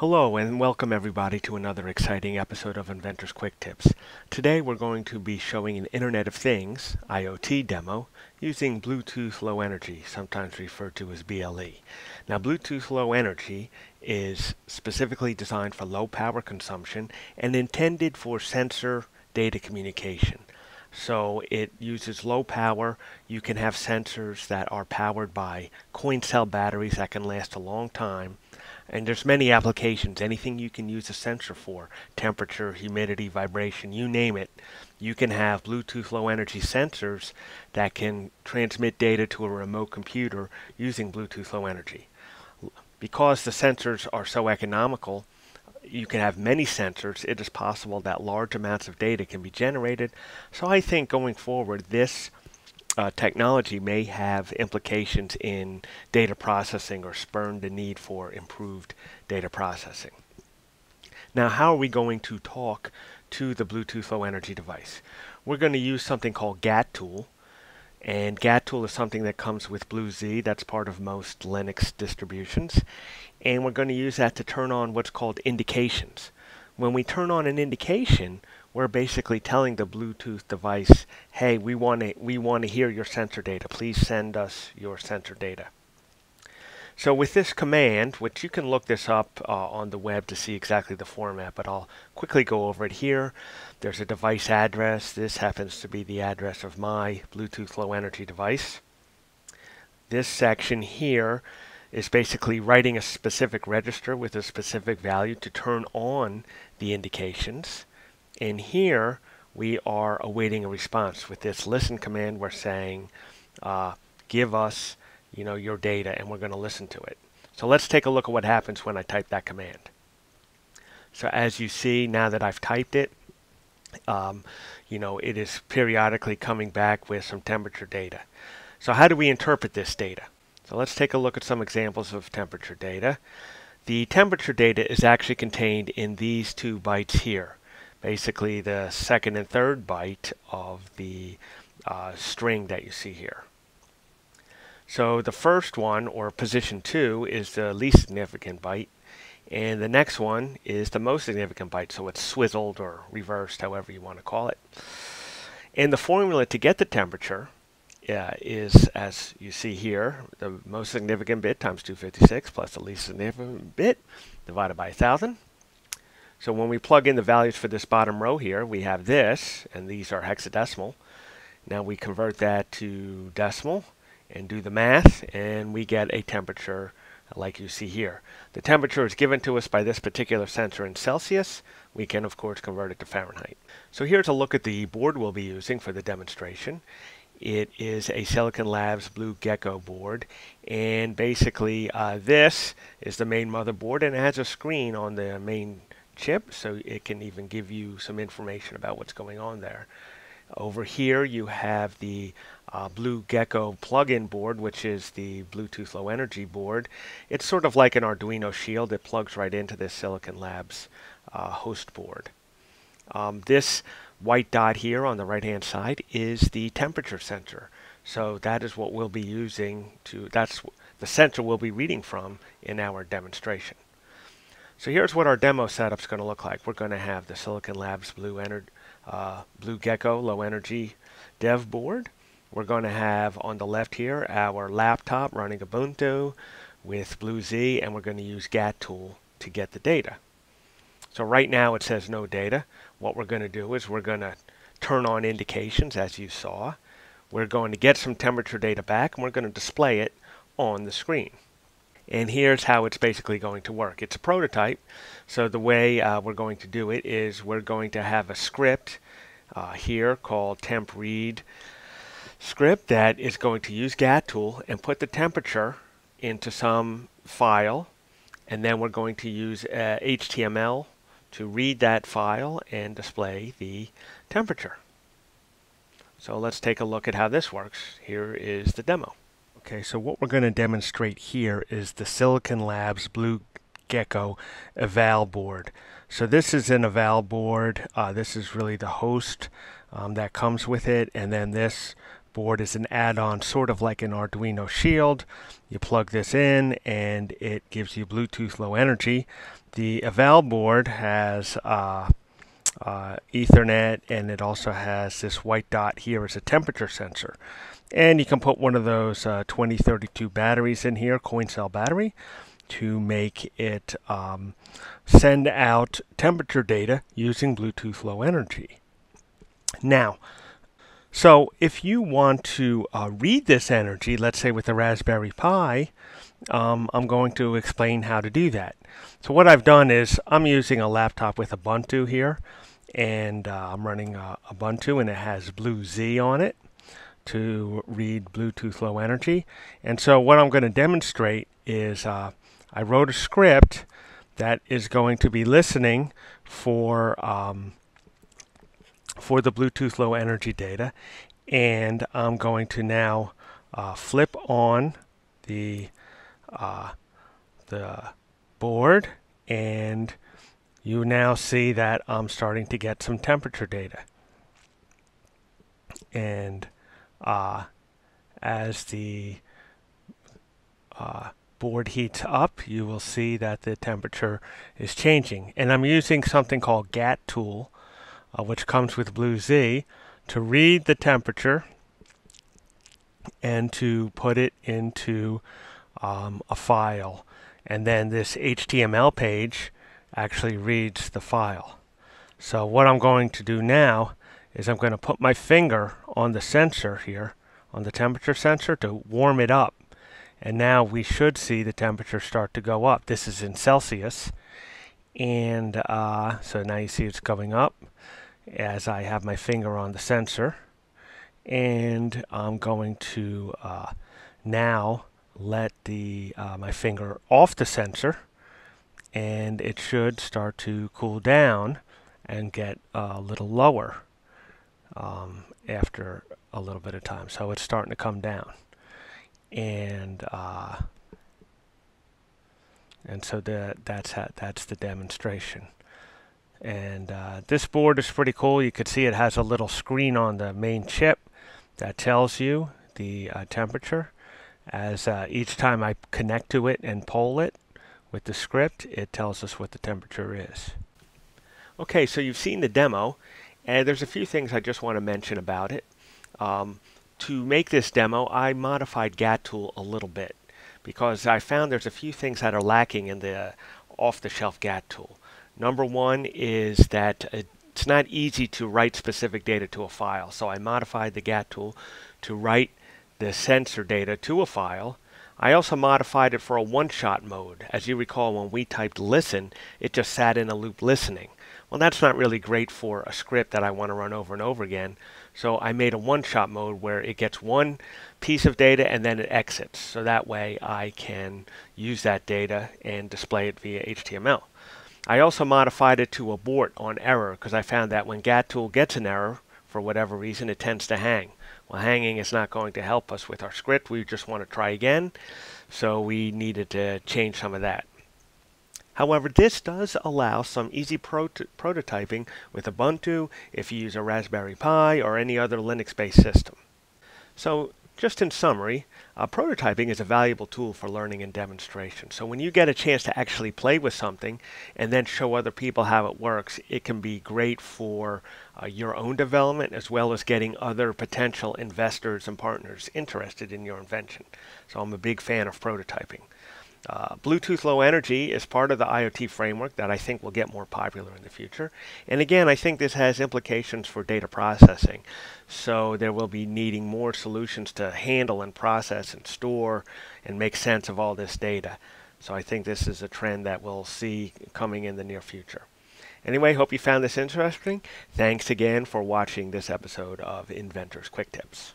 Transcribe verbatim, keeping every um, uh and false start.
Hello and welcome everybody to another exciting episode of Inventor's Quick Tips. Today we're going to be showing an Internet of Things, I O T demo, using Bluetooth Low Energy, sometimes referred to as B L E. Now Bluetooth Low Energy is specifically designed for low power consumption and intended for sensor data communication. So it uses low power. You can have sensors that are powered by coin cell batteries that can last a long time. And there's many applications. Anything you can use a sensor for, temperature, humidity, vibration, you name it, you can have Bluetooth Low Energy sensors that can transmit data to a remote computer using Bluetooth Low Energy. Because the sensors are so economical, you can have many sensors. It is possible that large amounts of data can be generated. So I think going forward, this Uh, technology may have implications in data processing or spurn the need for improved data processing. Now, how are we going to talk to the Bluetooth Low Energy device? We're going to use something called gatttool, and gatttool is something that comes with BlueZ. That's part of most Linux distributions, and we're going to use that to turn on what's called indications. When we turn on an indication, we're basically telling the Bluetooth device, hey, we want to we want to hear your sensor data. Please send us your sensor data. So with this command, which you can look this up uh, on the web to see exactly the format, but I'll quickly go over it here. There's a device address. This happens to be the address of my Bluetooth Low Energy device. This section here is basically writing a specific register with a specific value to turn on the indications. In here, we are awaiting a response. With this listen command, we're saying, uh, give us, you know, your data, and we're going to listen to it. So let's take a look at what happens when I type that command. So as you see, now that I've typed it, um, you know, it is periodically coming back with some temperature data. So how do we interpret this data? So let's take a look at some examples of temperature data. The temperature data is actually contained in these two bytes here. Basically the second and third byte of the uh, string that you see here. So the first one, or position two, is the least significant byte, and the next one is the most significant byte, so it's swizzled or reversed, however you want to call it. And the formula to get the temperature uh, is, as you see here, the most significant bit times two hundred fifty-six plus the least significant bit divided by one thousand. So when we plug in the values for this bottom row here, we have this, and these are hexadecimal. Now we convert that to decimal and do the math, and we get a temperature like you see here. The temperature is given to us by this particular sensor in Celsius. We can, of course, convert it to Fahrenheit. So here's a look at the board we'll be using for the demonstration. It is a Silicon Labs Blue Gecko board, and basically uh, this is the main motherboard, and it has a screen on the main chip, so it can even give you some information about what's going on there. Over here you have the uh, Blue Gecko plug-in board, which is the Bluetooth Low Energy board. It's sort of like an Arduino Shield. It plugs right into this Silicon Labs uh, host board. Um, this white dot here on the right hand side is the temperature sensor. So that is what we'll be using to, that's the sensor we'll be reading from in our demonstration. So here's what our demo setup's going to look like. We're going to have the Silicon Labs Blue, Ener uh, Blue Gecko Low Energy Dev Board. We're going to have on the left here our laptop running Ubuntu with BlueZ, and we're going to use gatttool to get the data. So right now it says no data. What we're going to do is we're going to turn on indications as you saw. We're going to get some temperature data back, and we're going to display it on the screen. And here's how it's basically going to work. It's a prototype, so the way uh, we're going to do it is we're going to have a script uh, here called temp read script that is going to use gatttool and put the temperature into some file, and then we're going to use uh, H T M L to read that file and display the temperature. So let's take a look at how this works. Here is the demo. Okay, so what we're going to demonstrate here is the Silicon Labs Blue Gecko eval board. So this is an eval board. Uh, this is really the host um, that comes with it, and then this board is an add-on, sort of like an Arduino Shield. You plug this in and it gives you Bluetooth Low Energy. The Eval board has uh, uh, Ethernet, and it also has this white dot here as a temperature sensor. And you can put one of those uh, twenty thirty-two batteries in here, coin cell battery, to make it um, send out temperature data using Bluetooth Low Energy. Now, so if you want to uh, read this energy, let's say with a Raspberry Pi, um, I'm going to explain how to do that. So what I've done is I'm using a laptop with Ubuntu here, and uh, I'm running uh, Ubuntu, and it has BlueZ on it to read Bluetooth Low Energy. And so what I'm going to demonstrate is uh, I wrote a script that is going to be listening for um, for the Bluetooth Low Energy data, and I'm going to now uh, flip on the uh, the board, and you now see that I'm starting to get some temperature data. And uh, as the uh, board heats up, you will see that the temperature is changing. And I'm using something called gatttool, Uh, which comes with BlueZ, to read the temperature and to put it into um, a file. And then this H T M L page actually reads the file. So what I'm going to do now is I'm going to put my finger on the sensor here, on the temperature sensor, to warm it up. And now we should see the temperature start to go up. This is in Celsius. And uh, so now you see it's going up as I have my finger on the sensor. And I'm going to uh, now let the uh, my finger off the sensor, and it should start to cool down and get a little lower um, after a little bit of time. So it's starting to come down, and uh, and so that that's how, that's the demonstration. And uh, this board is pretty cool. You can see it has a little screen on the main chip that tells you the uh, temperature. As uh, each time I connect to it and poll it with the script, it tells us what the temperature is. Okay, so you've seen the demo, and there's a few things I just want to mention about it. Um, to make this demo, I modified gatttool a little bit, because I found there's a few things that are lacking in the off-the-shelf gatttool. Number one is that it's not easy to write specific data to a file. So I modified the gatttool to write the sensor data to a file. I also modified it for a one-shot mode. As you recall, when we typed listen, it just sat in a loop listening. Well, that's not really great for a script that I want to run over and over again. So I made a one-shot mode where it gets one piece of data and then it exits. So that way I can use that data and display it via H T M L. I also modified it to abort on error, because I found that when gatttool gets an error, for whatever reason, it tends to hang. Well, hanging is not going to help us with our script. We just want to try again. So we needed to change some of that. However, this does allow some easy prot prototyping with Ubuntu if you use a Raspberry Pi or any other Linux-based system. So, just in summary, uh, prototyping is a valuable tool for learning and demonstration. So when you get a chance to actually play with something and then show other people how it works, it can be great for uh, your own development, as well as getting other potential investors and partners interested in your invention. So I'm a big fan of prototyping. Uh, Bluetooth Low Energy is part of the IoT framework that I think will get more popular in the future. And again, I think this has implications for data processing. So there will be needing more solutions to handle and process and store and make sense of all this data. So I think this is a trend that we'll see coming in the near future. Anyway, hope you found this interesting. Thanks again for watching this episode of Inventor's Quick Tips.